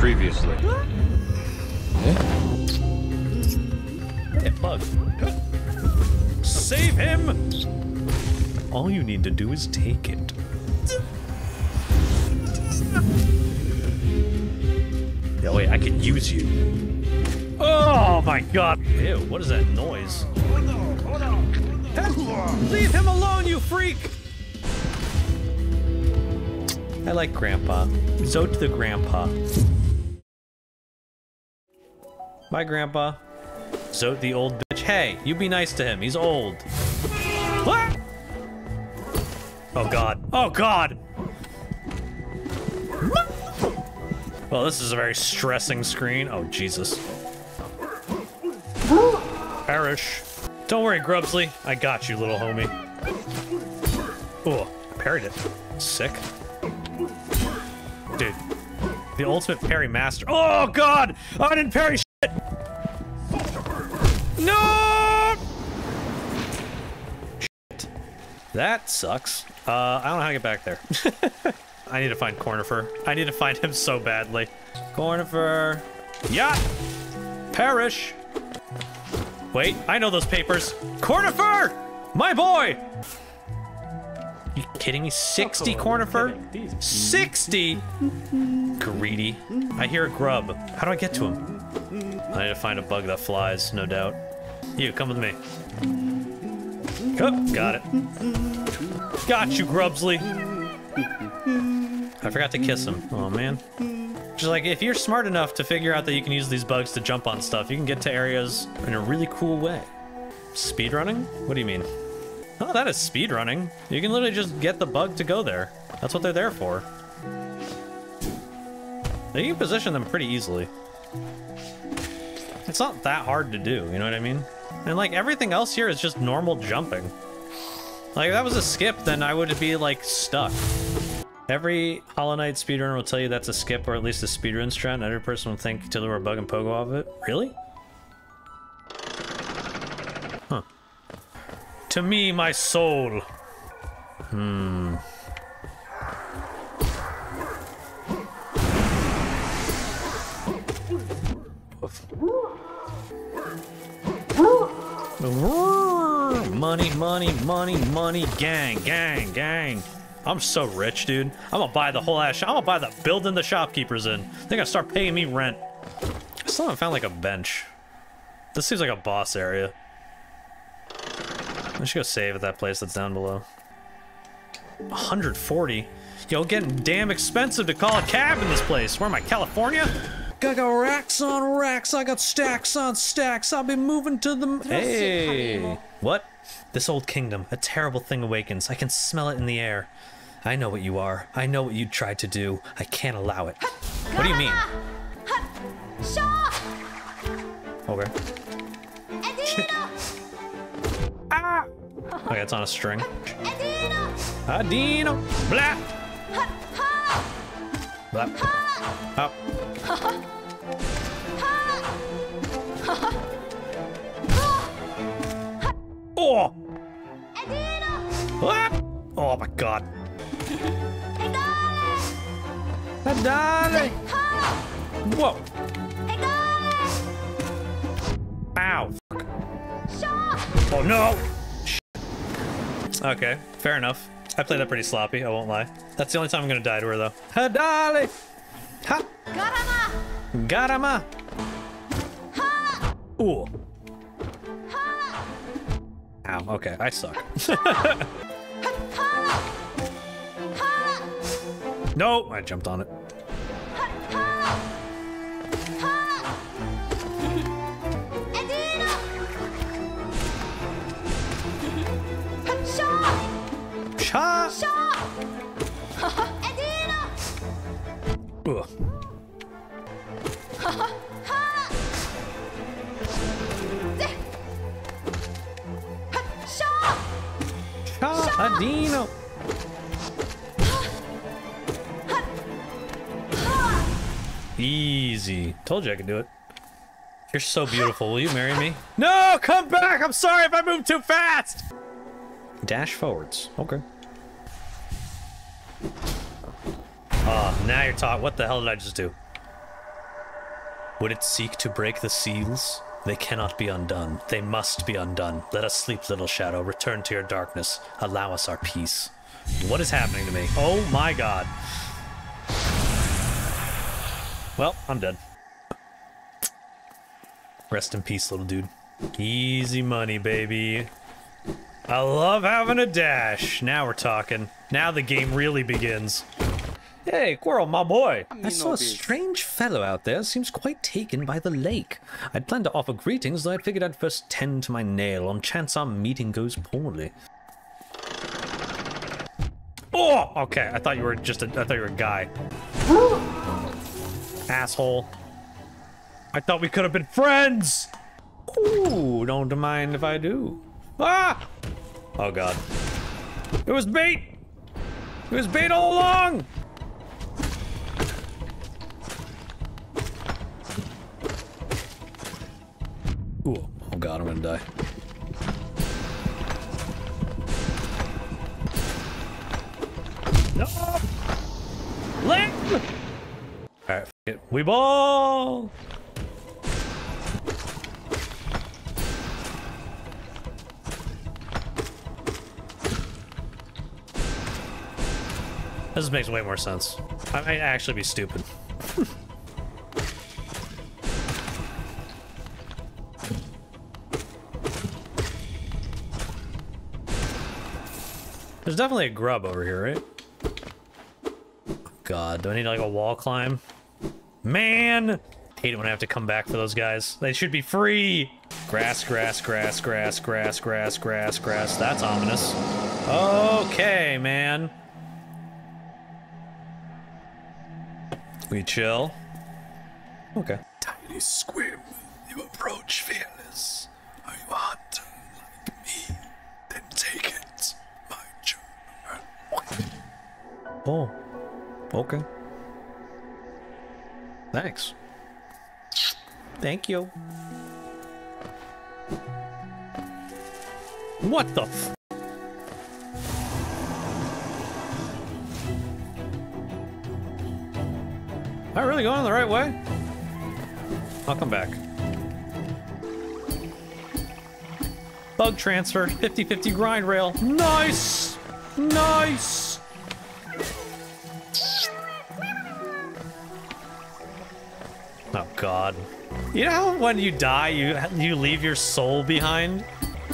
previously. It bugged. Save him! All you need to do is take it. No way, I can use you. Oh my god! Ew, what is that noise? Leave him alone, you freak! I like Grandpa. Zote the Grandpa. Bye, Grandpa. Zote the old bitch. Hey, you be nice to him. He's old. What? Oh god. Oh god! Well, this is a very stressing screen. Oh, Jesus. Perish. Don't worry, Grubsley. I got you, little homie. Oh, I parried it. Sick. Dude. The ultimate parry master. Oh, God! I didn't parry shit! No! Shit. That sucks. I don't know how to get back there. I need to find Cornifer. I need to find him so badly. Cornifer. Yeah! Perish! Wait, I know those papers. Cornifer! My boy! You kidding me? 60 Cornifer? 60? Greedy. I hear a grub. How do I get to him? I need to find a bug that flies, no doubt. You, come with me. Oh, got it. Got you, Grubsley. I forgot to kiss him. Oh man. Just like, if you're smart enough to figure out that you can use these bugs to jump on stuff, you can get to areas in a really cool way. Speedrunning? What do you mean? Oh, that is speedrunning. You can literally just get the bug to go there. That's what they're there for. You can position them pretty easily. It's not that hard to do, you know what I mean? And like, everything else here is just normal jumping. Like, if that was a skip, then I would be like stuck. Every Hollow Knight speedrunner will tell you that's a skip, or at least a speedrun strat, and every person will think to lure a bug and pogo off of it. Really? Huh. To me, my soul. Money, money, money, money, gang, gang, gang. I'm so rich, dude. I'm gonna buy the whole ass shop. I'm gonna buy the building the shopkeeper's in. They're gonna start paying me rent. I still haven't found like a bench. This seems like a boss area. I should go save at that place that's down below. 140? Yo, getting damn expensive to call a cab in this place. Where am I, California? I got racks on racks. I got stacks on stacks. I'll be moving to the... Hey! What? This old kingdom, a terrible thing awakens. I can smell it in the air. I know what you are. I know what you tried to do. I can't allow it. What do you mean? Okay. Ah! Okay, it's on a string. Adino! Blah! Blah. Up. Oh! Ah! Oh my god. Hadali! Whoa! Ow! Oh no! Okay, fair enough. I played that pretty sloppy, I won't lie. That's the only time I'm gonna die to her though. Hadali! Ha! Garama! Garama! Ha! Ooh. Ow, okay, I suck. No, I jumped on it. Cha! Ugh. Adino. Easy. Told you I could do it. You're so beautiful. Will you marry me? No, come back. I'm sorry if I moved too fast. Dash forwards. Okay. Oh, now you're talking. What the hell did I just do? Would it seek to break the seals? They cannot be undone. They must be undone. Let us sleep, little shadow. Return to your darkness. Allow us our peace. What is happening to me? Oh my god. Well, I'm dead. Rest in peace, little dude. Easy money, baby. I love having a dash. Now we're talking. Now the game really begins. Hey, Quirrell, my boy. I saw a strange fellow out there, seems quite taken by the lake. I'd planned to offer greetings, though I figured I'd first tend to my nail on chance our meeting goes poorly. Oh, okay. I thought you were just I thought you were a guy. Asshole. I thought we could have been friends. Ooh, don't mind if I do. Ah! Oh god. It was bait! It was bait all along! Ooh, oh god, I'm gonna die. No! Live! Alright, f it. We ball! This makes way more sense. I might actually be stupid. There's definitely a grub over here, right? God, do I need like a wall climb? Man! Hate it when I have to come back for those guys. They should be free! Grass, grass, grass, grass, grass, grass, grass, grass. That's ominous. Okay, man. We chill. Okay. Tiny squib, you approach fearless. Are you hunting like me? Then take it, my children. Oh. Okay. Thanks. Thank you. What the f? Am I really going the right way? I'll come back. Bug transfer. 50-50 grind rail. Nice! Nice! Oh god. You know how when you die, you leave your soul behind?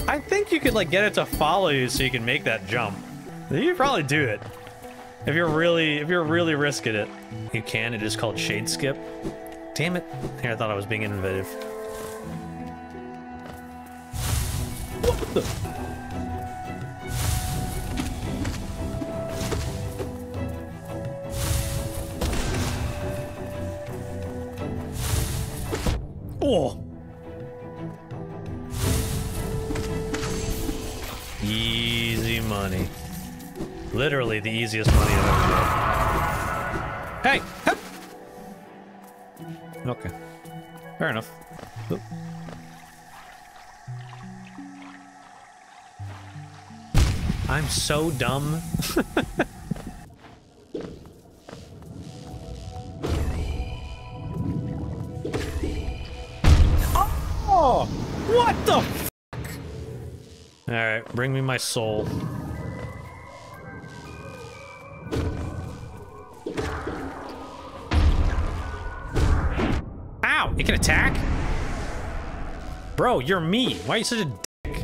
I think you could like get it to follow you so you can make that jump. You could probably do it. If you're really risking it. You can, it is called Shade Skip. Damn it. Here, I thought I was being innovative. What the? Oh! Easy money. Literally the easiest money I've ever made. Hey! Hup! Okay. Fair enough. Oop. I'm so dumb. Oh! What the f***? Alright, bring me my soul. It can attack? Bro, you're me. Why are you such a dick?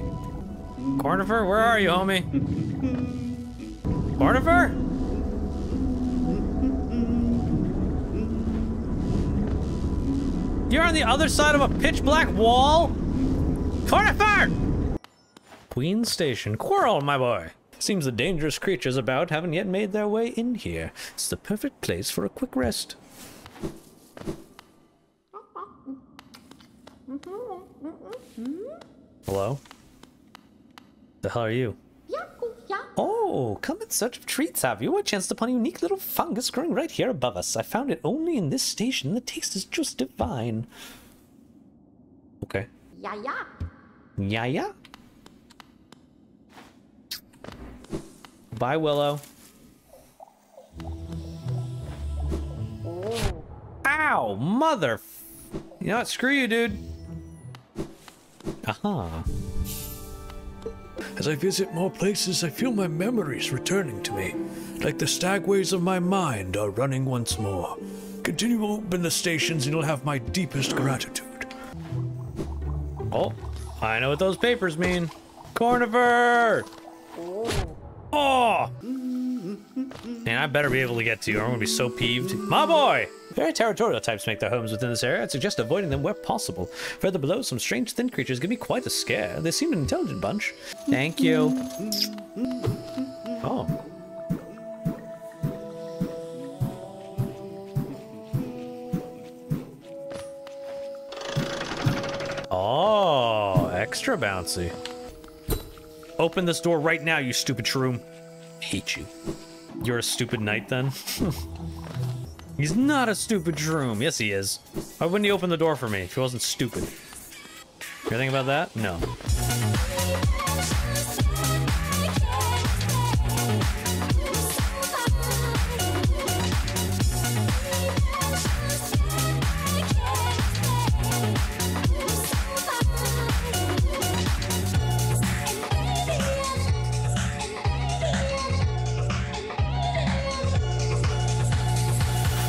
Cornifer, where are you, homie? Cornifer? You're on the other side of a pitch black wall? Cornifer! Queen Station. Quirrell, my boy. Seems the dangerous creatures about haven't yet made their way in here. It's the perfect place for a quick rest. Hello? The hell are you? Oh, come in search of treats, have you? I chanced upon a unique little fungus growing right here above us. I found it only in this station. The taste is just divine. Okay. Nyaya. Nyaya? Bye, Willow. Ow, mother... You know what? Screw you, dude. Aha. As I visit more places, I feel my memories returning to me, like the stagways of my mind are running once more. Continue to open the stations and you'll have my deepest gratitude. Oh, I know what those papers mean. Cornifer! Oh! Man, I better be able to get to you or I'm gonna be so peeved. My boy! Very territorial types make their homes within this area. I'd suggest avoiding them where possible. Further below, some strange thin creatures give me quite a scare. They seem an intelligent bunch. Thank you. Oh. Oh, extra bouncy. Open this door right now, you stupid shroom. I hate you. You're a stupid knight, then? He's not a stupid shroom. Yes, he is. Why wouldn't he open the door for me if he wasn't stupid? You ever think about that? No.